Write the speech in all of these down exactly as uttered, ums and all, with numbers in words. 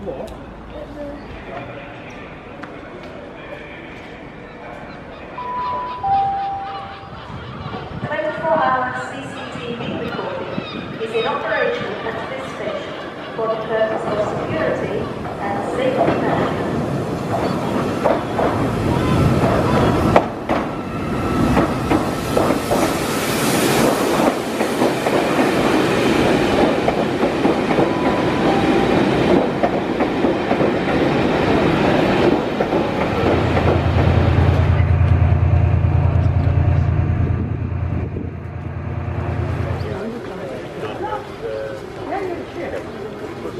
twenty-four hour C C T V recording is in operation at this station for the purpose of security and safety management.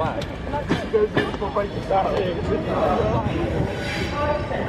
Bag. And that goes for breaking down.